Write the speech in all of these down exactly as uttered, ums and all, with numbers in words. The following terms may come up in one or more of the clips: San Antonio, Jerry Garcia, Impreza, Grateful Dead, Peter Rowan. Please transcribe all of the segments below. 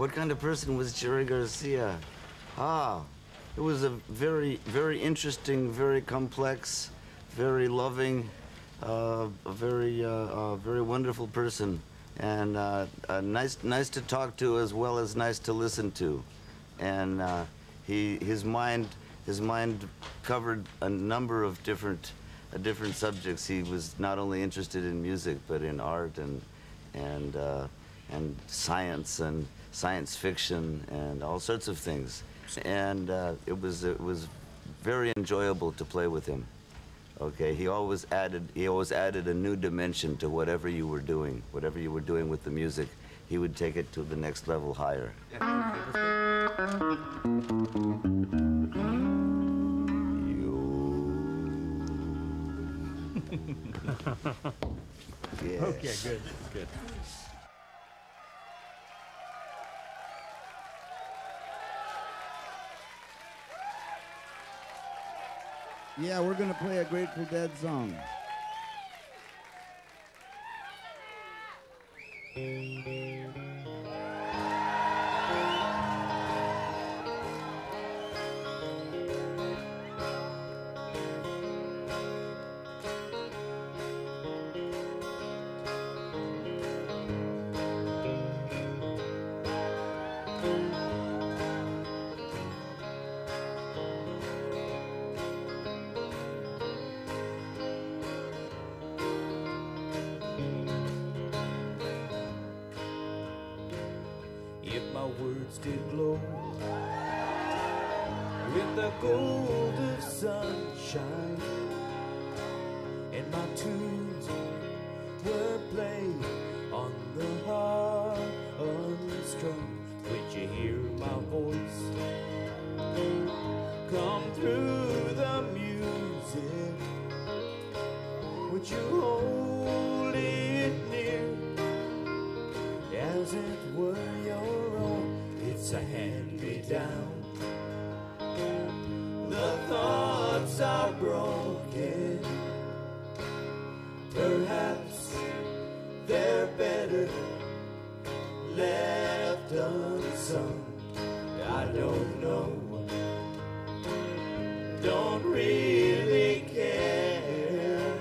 What kind of person was Jerry Garcia? Ah, it was a very, very interesting, very complex, very loving, uh, very, uh, uh, very wonderful person, and uh, uh, nice, nice to talk to as well as nice to listen to. And uh, he, his mind, his mind covered a number of different, uh, different subjects. He was not only interested in music, but in art and, and, uh, and science and science fiction and all sorts of things. And uh, it was, it was very enjoyable to play with him. Okay, he always added, he always added a new dimension to whatever you were doing, whatever you were doing with the music. He would take it to the next level higher. Yes. Okay, good, good. Yeah, we're gonna play a Grateful Dead song. Words did glow with the gold of sunshine, and my tunes were played on the harp unstrung. Would you hear my voice come through the music? Would you hold it near as it were your? It's a hand-me-down. The thoughts are broken. Perhaps they're better left unsung. I don't know. Don't really care.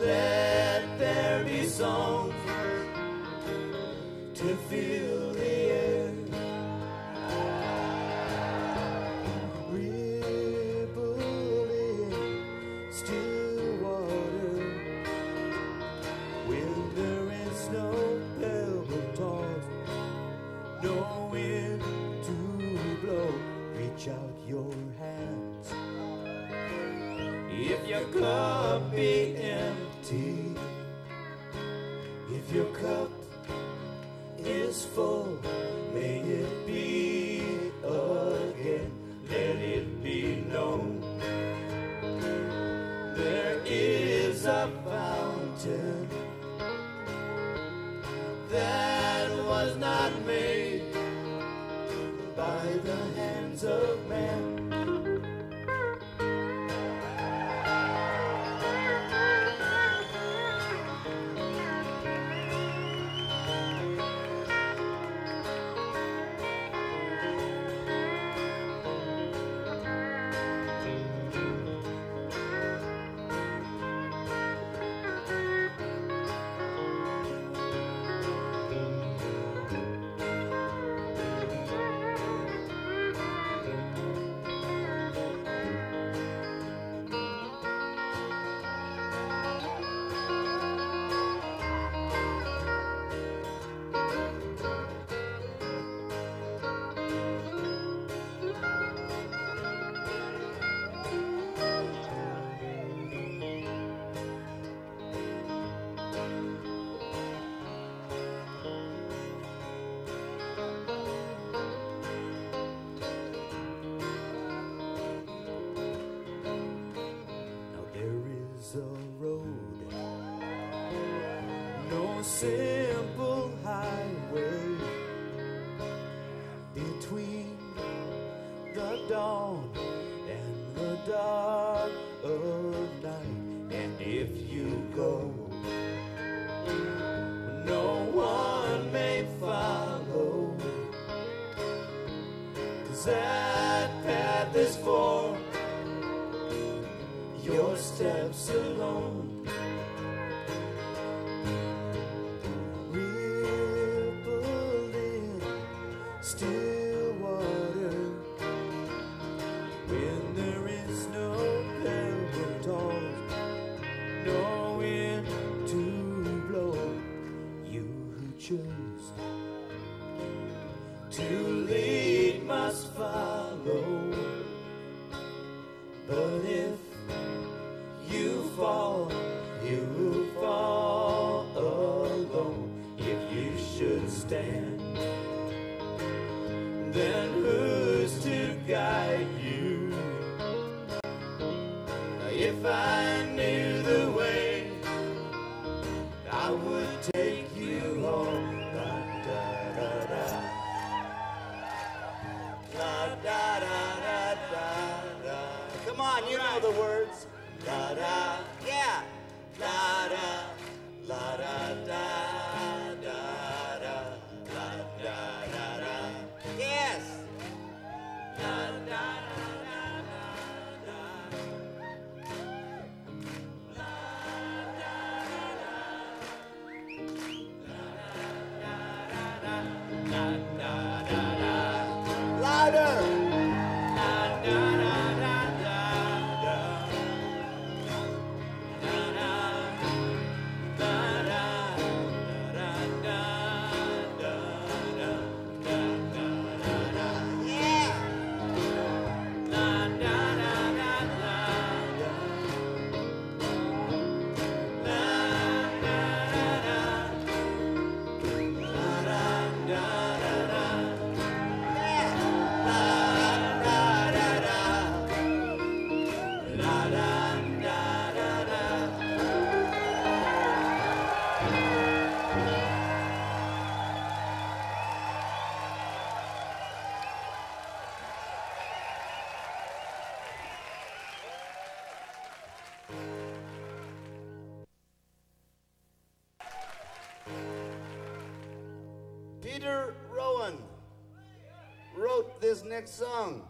Let there be songs to feel. If your cup be empty, if your cup is full, may it be again. Let it be known there is a fountain that was not made by the hands of man. Simple highway between the dawn and the dark of night, and if you go, no one may find. that path is for, your steps alone. Rippling still water, when there is no paradox, no wind to blow. You who choose to lead must follow, but if you fall, you will fall alone. If you should stand, then who's to guide you? If I knew the way, I would take you home. Da da da da, la da da da da da. Come on, you know the words. La da, yeah, la da, la da da da da, la da da da, yes, la da da da da, la da da da, la da da da, la da da da, louder. Peter Rowan wrote this next song.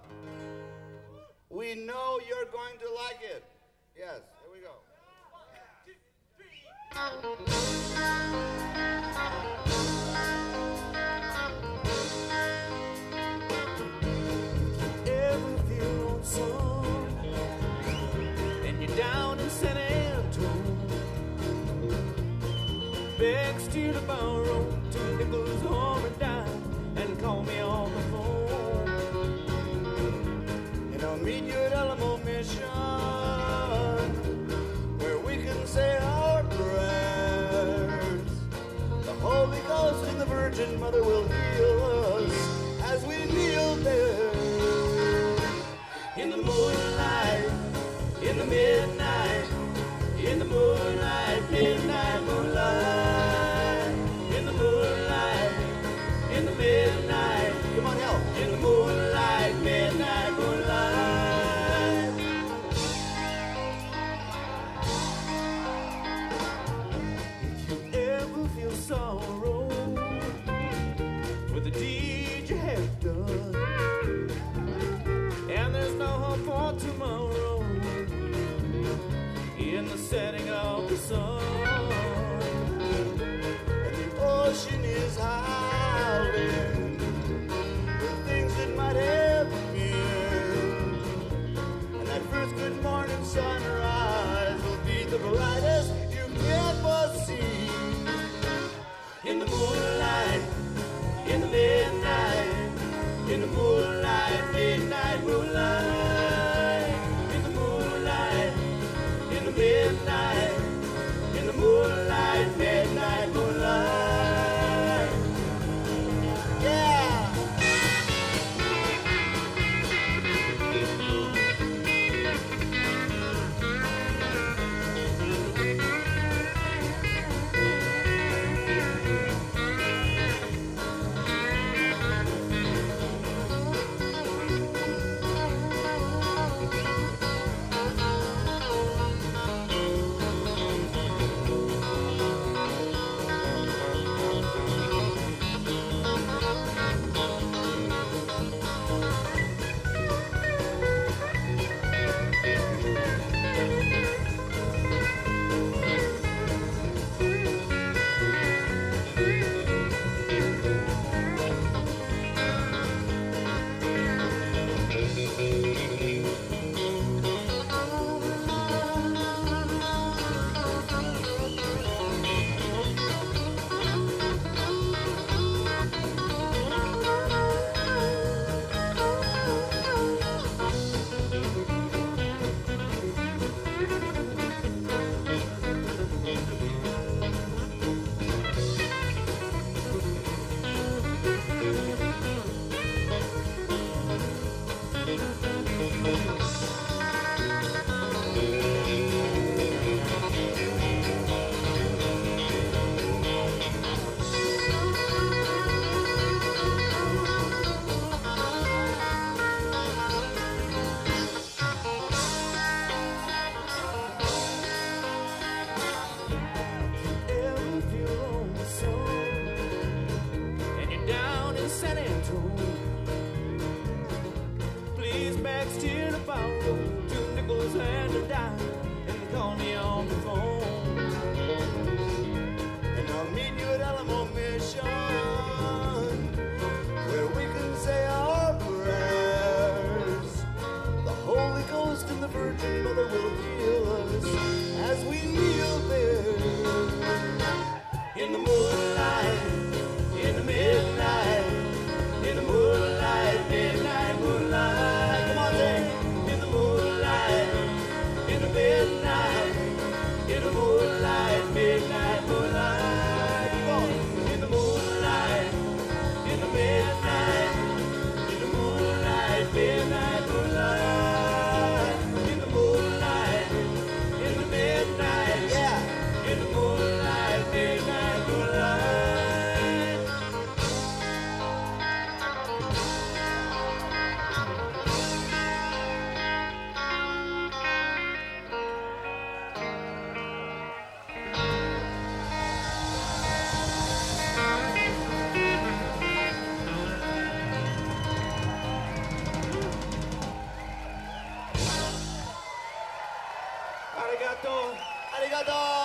We know you're going to like it. Yes, here we go. One, two, three. Every funeral song, and you're down in San Antonio, begs you to borrow two nickels home and dime, and call me on the phone. And I'll meet you at Alamo Mission, where we can say our prayers. The Holy Ghost and the Virgin Mother will heal us as we kneel there. In the moonlight, in the midnight, in the moonlight, midnight moonlight. Midnight, come on, help. In the moonlight, midnight, moonlight. If you ever feel sorrow for the deed you have done, and there's no hope for tomorrow in the setting of the sun, and the ocean is high with things that might have been, and that first good morning sunrise will be the brightest you've ever seen. In the moonlight, in the midnight, Please back steer to follow, two nickels and a dime, and call me on the phone. And I'll meet you at Alamo Mission, where we can say our prayers. The Holy Ghost and the Virgin Mother will heal us as we kneel there in the moonlight. Arigato! Arigato!